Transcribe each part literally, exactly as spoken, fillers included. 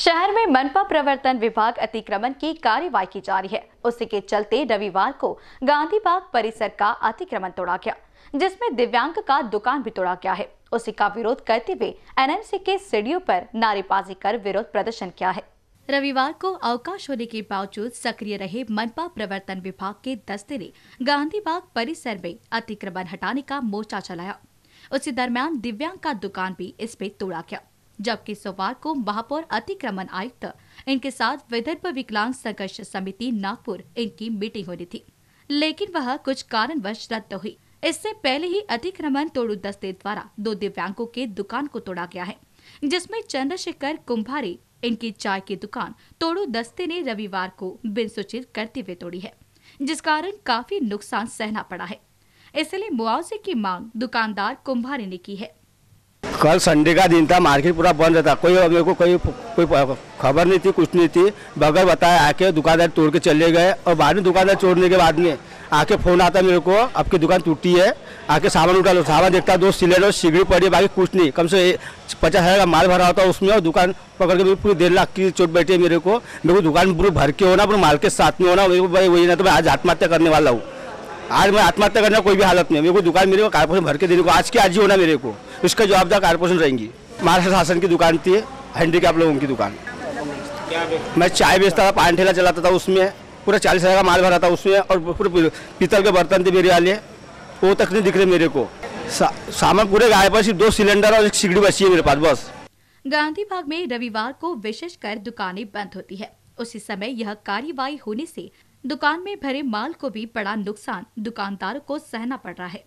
शहर में मनपा प्रवर्तन विभाग अतिक्रमण की कार्यवाही की जा रही है। उसी के चलते रविवार को गांधी बाग परिसर का अतिक्रमण तोड़ा गया, जिसमें दिव्यांग का दुकान भी तोड़ा गया है। उसी का विरोध करते हुए एनएमसी के सीढ़ियों पर नारेबाजी कर विरोध प्रदर्शन किया है। रविवार को अवकाश होने के बावजूद सक्रिय रहे मनपा प्रवर्तन विभाग के दस्ते ने गांधी बाग परिसर में अतिक्रमण हटाने का मोर्चा चलाया। उसी दरमियान दिव्यांग का दुकान भी इसमें तोड़ा गया, जबकि सोमवार को महापौर अतिक्रमण आयुक्त इनके साथ विदर्भ विकलांग संघर्ष समिति नागपुर इनकी मीटिंग होनी थी, लेकिन वह कुछ कारणवश रद्द हुई। इससे पहले ही अतिक्रमण तोड़ू दस्ते द्वारा दो दिव्यांगों के दुकान को तोड़ा गया है, जिसमें चंद्रशेखर कुम्भारी इनकी चाय की दुकान तोड़ू दस्ते ने रविवार को बिन सूचित करते हुए तोड़ी है, जिस कारण काफी नुकसान सहना पड़ा है। इसलिए मुआवजे की मांग दुकानदार कुम्भारी ने की है। कल संडे का दिन था, मार्केट पूरा बंद रहता, कोई मेरे को कोई कोई खबर नहीं थी, कुछ नहीं थी। बगैर बताया आके दुकानदार तोड़ के चले गए और बाद में दुकानदार तोड़ने के बाद में आके फोन आता मेरे को, आपकी दुकान टूटी है, आके सामान उठा लो। सामान देखता दो सिलेंडर सिगड़ी पड़ी, बाकी कुछ नहीं। कम से पचास हज़ार का माल भरा होता उसमें, और दुकान पकड़ के पूरी डेढ़ लाख की चोट बैठी है मेरे को। मेरे को दुकान पूरी भर के होना, पूरे माल के साथ में होना। मेरे को वही ना तो मैं आज आत्महत्या करने वाला हूँ। आज मैं आत्महत्या करना कोई भी हालत में। मेरे को दुकान मेरे को कारपोरेशन भर के देने को आज की आज ही होना मेरे को, उसका जवाबदार कारपोरेशन रहेंगी। महाराष्ट्र शासन की दुकान थी, हैंडीकैप लोगों की दुकान। मैं चाय बेचता था, पान ठेला चलाता था, उसमें पूरा चालीस हज़ार का माल भरा था उसमें, और पूरे पीतल के बर्तन थे मेरे वाले, वो तक नहीं दिख रहे मेरे को। सा, सामान पूरे गायब है, सिर्फ दो सिलेंडर और एक सिगड़ी बची है मेरे पास बस। गांधी बाग में रविवार को विशेषकर दुकानें बंद होती है। उसी समय यह कार्यवाही होने से दुकान में भरे माल को भी बड़ा नुकसान दुकानदारों को सहना पड़ रहा है,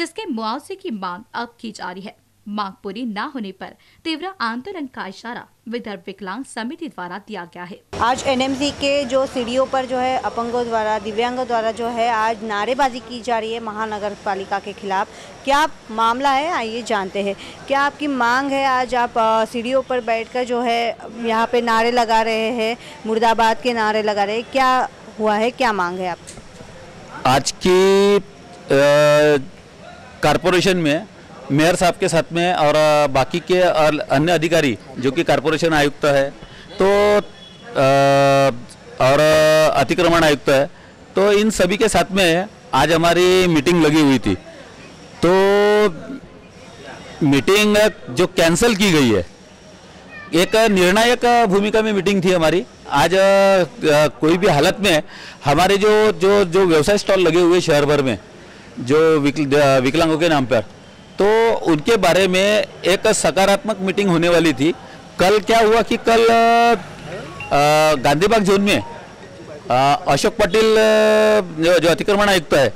जिसके मुआवजे की मांग अब की जा रही है। मांग पूरी न होने पर तीव्र आंदोलन का इशारा विदर्भ विकलांग समिति द्वारा दिया गया है। आज एनएमसी के जो सीढ़ियों पर जो है अपंगों द्वारा, दिव्यांगों द्वारा जो है आज नारेबाजी की जा रही है महानगर पालिका के खिलाफ। क्या मामला है, आइए जानते हैं। क्या आपकी मांग है? आज आप सीढ़ियों पर बैठकर जो है यहाँ पे नारे लगा रहे हैं, मुर्दाबाद के नारे लगा रहे हैं, क्या हुआ है, क्या मांग है आप? आज की कारपोरेशन में मेयर साहब के साथ में और बाकी के और अन्य अधिकारी जो कि कारपोरेशन आयुक्त है तो आ, और अतिक्रमण आयुक्त है, तो इन सभी के साथ में आज हमारी मीटिंग लगी हुई थी। तो मीटिंग जो कैंसिल की गई है, एक निर्णायक भूमिका में मीटिंग थी हमारी। आज आ, कोई भी हालत में हमारे जो जो जो व्यवसाय स्टॉल लगे हुए शहर भर में जो विकल, विकलांगों के नाम पर, तो उनके बारे में एक सकारात्मक मीटिंग होने वाली थी। कल क्या हुआ कि कल गांधीबाग जोन में आ, अशोक पाटिल जो अतिक्रमण आयुक्त है,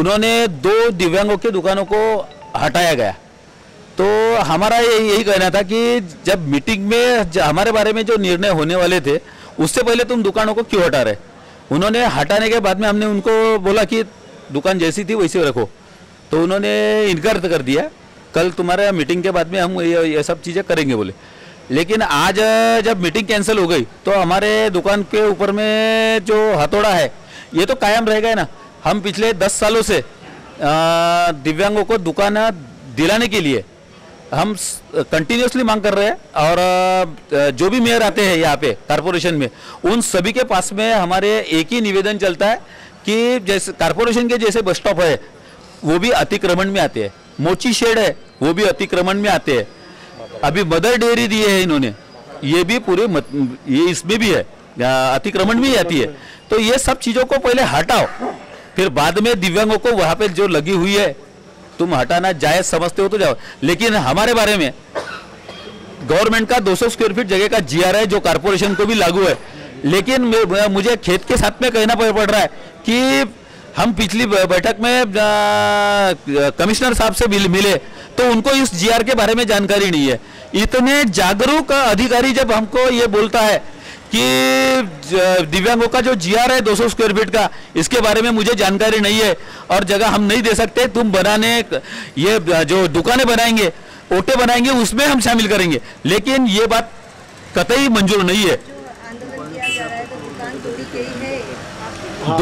उन्होंने दो दिव्यांगों के दुकानों को हटाया गया। तो हमारा यही कहना था कि जब मीटिंग में हमारे बारे में जो निर्णय होने वाले थे उससे पहले तुम दुकानों को क्यों हटा रहे। उन्होंने हटाने के बाद में हमने उनको बोला कि दुकान जैसी थी वैसे रखो, तो उन्होंने इनकार कर दिया। कल तुम्हारे मीटिंग के बाद में हम ये, ये सब चीज़ें करेंगे बोले, लेकिन आज जब मीटिंग कैंसिल हो गई तो हमारे दुकान के ऊपर में जो हथौड़ा है ये तो कायम रहेगा ना। हम पिछले दस सालों से दिव्यांगों को दुकान दिलाने के लिए हम कंटिन्यूसली मांग कर रहे हैं, और जो भी मेयर आते हैं यहाँ पे कारपोरेशन में उन सभी के पास में हमारे एक ही निवेदन चलता है कि जैसे कारपोरेशन के जैसे बस स्टॉप है वो भी अतिक्रमण में आते हैं, मोची शेड है वो भी अतिक्रमण में आते हैं, अभी मदर डेयरी दी है इन्होंने, ये भी पूरे मत, ये इसमें भी है, अतिक्रमण में ही आती है। तो ये सब चीज़ों को पहले हटाओ, फिर बाद में दिव्यांगों को वहाँ पे जो लगी हुई है तुम हटाना जायज समझते हो तो जाओ। लेकिन हमारे बारे में गवर्नमेंट का दो सौ स्क्वायर फीट जगह का जीआर है जो कारपोरेशन को भी लागू है, लेकिन मुझे खेत के साथ में कहना पड़ रहा है कि हम पिछली बैठक में कमिश्नर साहब से मिले तो उनको इस जीआर के बारे में जानकारी नहीं है। इतने जागरूक अधिकारी जब हमको ये बोलता है कि दिव्यांगों का जो जीआर है दो सौ स्क्वायर फीट का इसके बारे में मुझे जानकारी नहीं है और जगह हम नहीं दे सकते, तुम बनाने ये जो दुकानें बनाएंगे, ओटे बनाएंगे उसमें हम शामिल करेंगे, लेकिन ये बात कतई मंजूर नहीं है।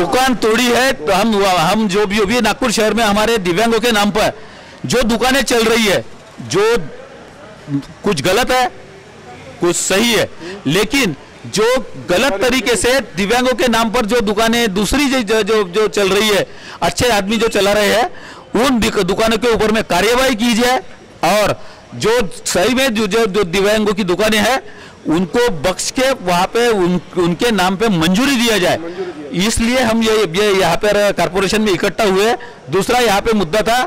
दुकान तोड़ी है तो हम हम जो भी, भी नागपुर शहर में हमारे दिव्यांगों के नाम पर जो दुकानें चल रही है जो कुछ गलत है कुछ सही है, लेकिन जो गलत तरीके से दिव्यांगों के नाम पर जो दुकानें दूसरी जो जो, जो चल रही है, अच्छे आदमी जो चला रहे हैं उन दुकानों के ऊपर में कार्यवाही की जाए और जो सही में जो जो, जो दिव्यांगों की दुकानें हैं उनको बख्श के वहाँ पे उन, उनके नाम पे मंजूरी दिया जाए। इसलिए हम ये ये यहाँ पर कॉरपोरेशन में इकट्ठा हुए। दूसरा यहाँ पे मुद्दा था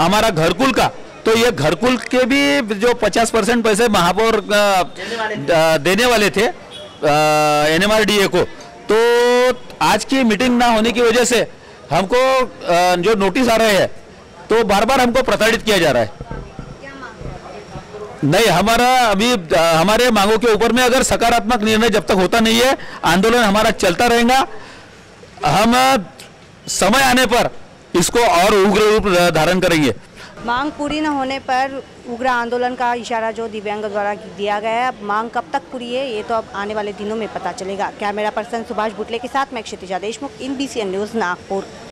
हमारा घरकुल का, तो ये घरकुल के भी जो पचास परसेंट पैसे महापौर देने वाले थे एनएमआरडीए को, तो आज की मीटिंग ना होने की वजह से हमको आ, जो नोटिस आ रहे हैं तो बार बार हमको प्रताड़ित किया जा रहा है। नहीं, हमारा अभी हमारे मांगों के ऊपर में अगर सकारात्मक निर्णय जब तक होता नहीं है आंदोलन हमारा चलता रहेगा। हम समय आने पर इसको और उग्र रूप धारण करेंगे। मांग पूरी न होने पर उग्र आंदोलन का इशारा जो दिव्यांग द्वारा दिया गया है, अब मांग कब तक पूरी है ये तो अब आने वाले दिनों में पता चलेगा। कैमरा पर्सन सुभाष बुटले के साथ मैं Kshitija Deshmukh, I N B C N news Nagpur.